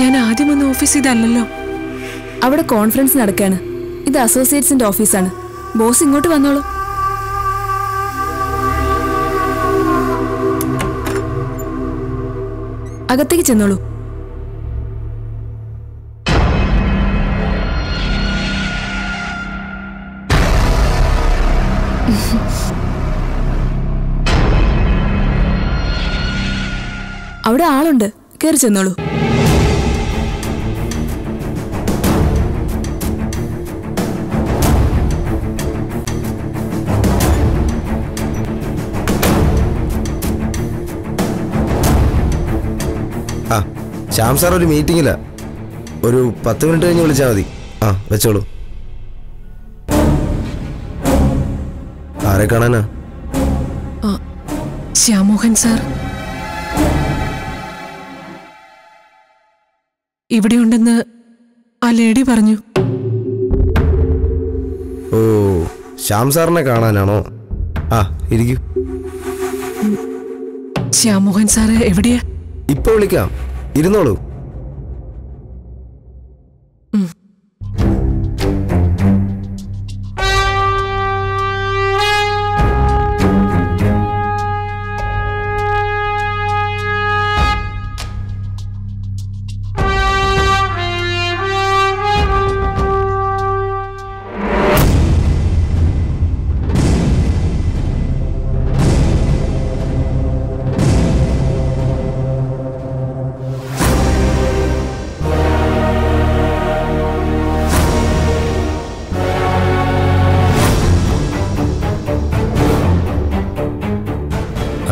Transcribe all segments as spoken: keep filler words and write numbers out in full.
ഞാൻ ആദ്യം വന്ന ഓഫീസ് ഇതല്ലല്ലോ. അവിടെ കോൺഫറൻസ് നടക്കുകയാണ്. ഇത് അസോസിയേറ്റ്സിന്റെ ഓഫീസാണ്. ബോസ് ഇങ്ങോട്ട് വന്നോളൂ. അകത്തേക്ക് ചെന്നോളൂ. അവിടെ ആളുണ്ട്, കയറി ചെന്നോളൂ. ആ, ശ്യാം സാർ ഒരു മീറ്റിങ്ങില്ല, ഒരു പത്ത് മിനിറ്റ് കഴിഞ്ഞ് വിളിച്ചാൽ മതി. ആ, വെച്ചോളൂ. ആരെ കാണാനാ? ശ്യാമോഹൻ സാർ ഇവിടെ ഉണ്ടെന്ന് ആ ലേഡി പറഞ്ഞു. ഓ, ശ്യാം സാറിനെ കാണാനാണോ? ആ, ഇരിക്കൂ. ശ്യാമോഹൻ സാറ് എവിടെയാ? ഇപ്പൊ വിളിക്കാം, ഇരുന്നോളൂ.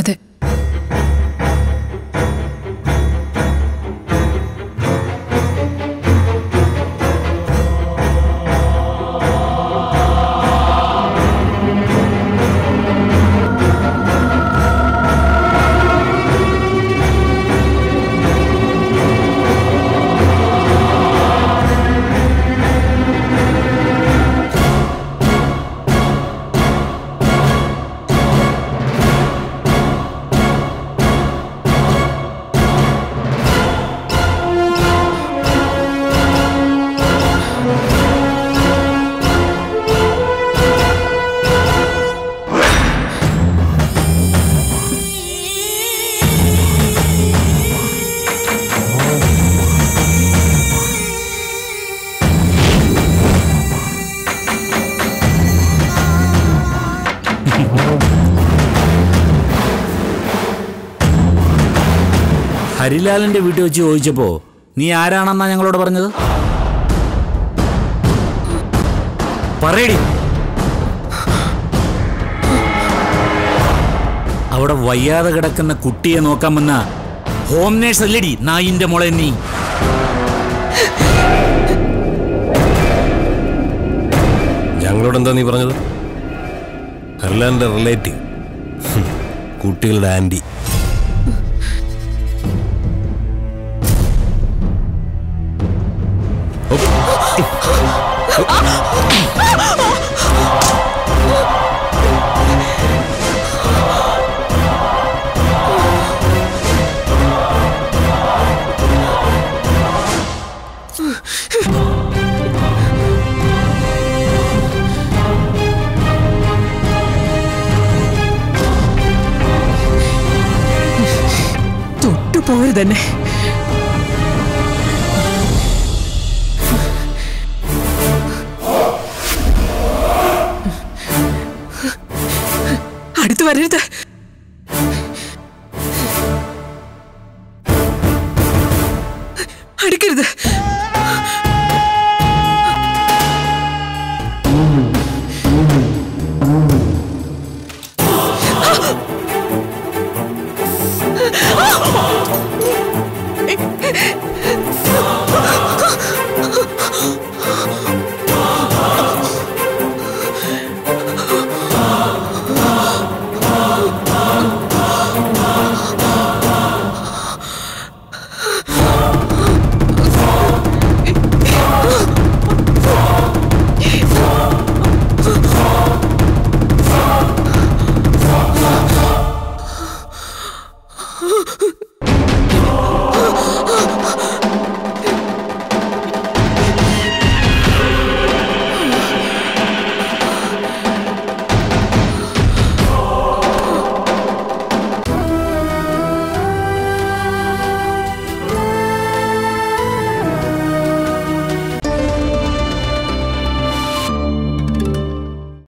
അതെ. ഹരിലാലിന്റെ വീട്ടിൽ വെച്ച് ചോദിച്ചപ്പോ നീ ആരാണെന്നാ ഞങ്ങളോട് പറഞ്ഞത്? പറയടി. അവിടെ വയ്യാതെ കിടക്കുന്ന കുട്ടിയെ നോക്കാൻ വന്ന ഹോം നേഴ്സ് അല്ലടി നായിന്റെ മോളെ നീ. ഞങ്ങളോടെന്താ നീ പറഞ്ഞത്? ഹരിലാലിന്റെ റിലേറ്റീവ്, കുട്ടികളുടെ ആന്റി. തൊട്ടുപോയതന്നെ. വരരുത്. അടുക്കരുത്.